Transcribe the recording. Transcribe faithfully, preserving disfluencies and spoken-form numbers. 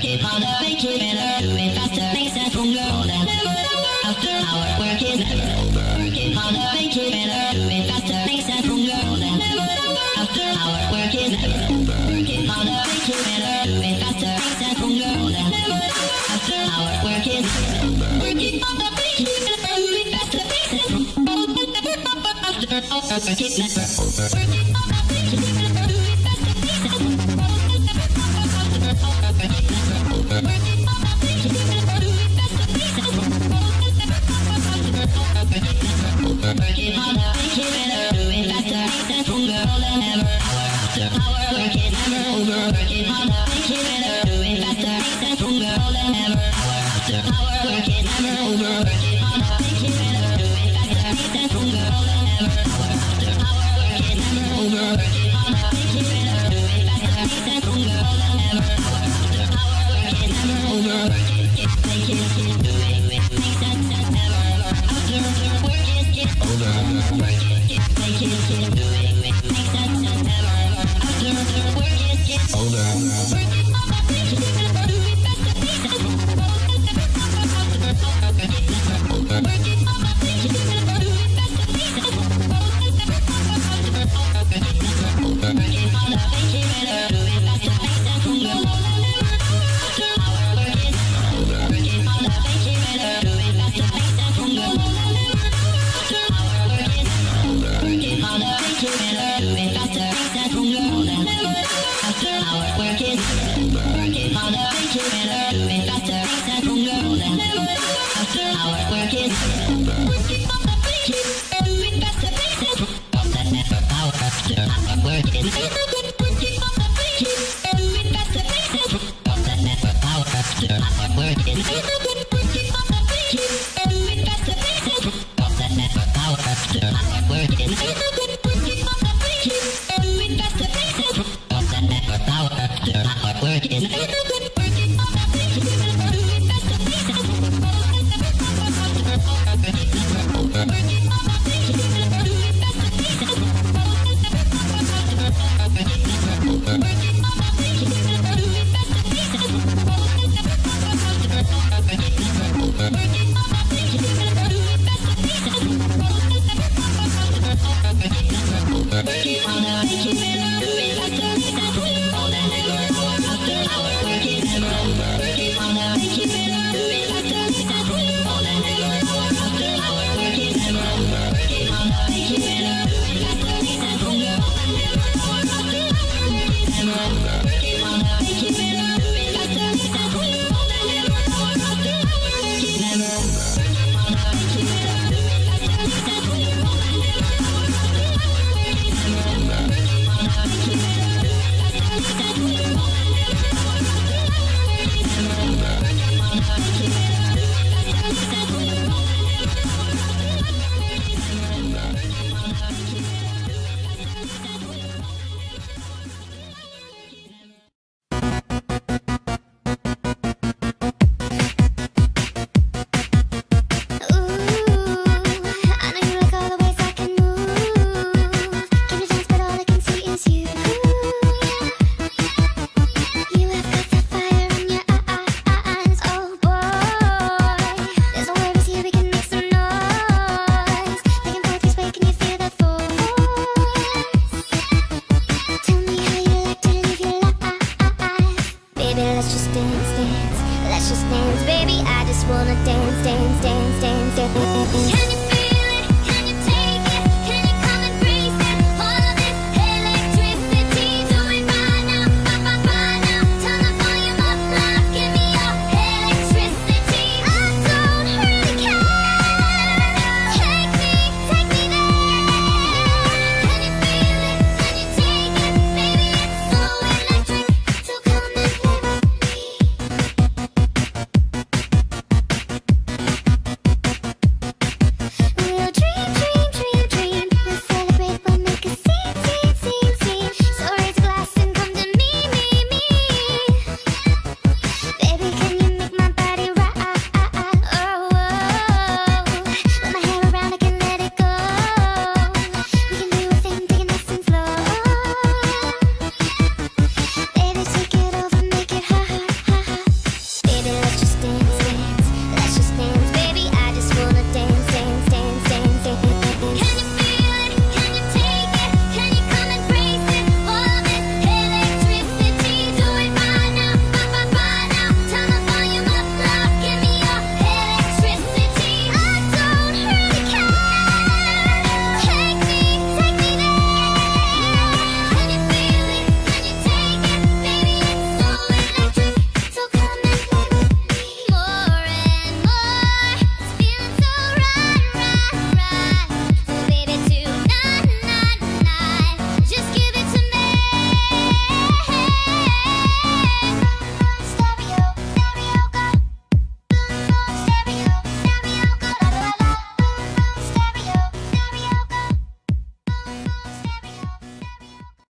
work it harder, make it better, do it faster, makes us stronger. After our work is better, work it harder, make it better, do it faster, makes us stronger. After our work is better, work it harder, make it better, do it faster, makes us stronger. After our work is better, work it harder, make it better, do it faster, makes us stronger. After our work is better, work it harder, make it better. Work it harder, make it better, do it faster, makes us stronger than ever. Hour after hour, work it never over. Work it harder, make it better, do it faster, makes us stronger than ever. Hour after hour, work it never over. Work it harder, make it better, do it faster, makes us stronger than ever. Hour after hour, work it never over. Work it harder, make it better, do it faster, makes us stronger than ever. Hour after hour, work it never over. Work it, make it, do it, makes us ever. After work. Work it, get, make it, get, do it, make that just never work. After work it, get older. Work it, mama, make it better, do it faster, make that older. Work it, mama, make it better, do it faster, make that older. Work it, mama, make it better, do it faster, make that older. After our work is older. Work it, mama, make it better, do it faster, make that older. Do it better, do it faster, makes us stronger than ever. After our work is better, work it harder, make it better, do it faster, makes us stronger than ever. After our work is better, work it harder, make it better, do it faster, makes us stronger than ever. Our after our work is better, work it harder, make it better, do it faster, makes us stronger than ever. Our after our work is better, work it harder, make it better, do it faster, makes us stronger than ever. Our after our work is better. Work it, work it, work it harder, make it better, do it faster, makes us stronger. Work it harder, make it better, do it faster, makes us stronger. Work it harder, make it better, do it faster, makes us stronger. Work it harder, make it better, do it faster, makes us stronger. Work it harder, make it better, do it faster, makes us stronger. Let's just dance, baby. I just wanna dance, dance, dance, dance, dance.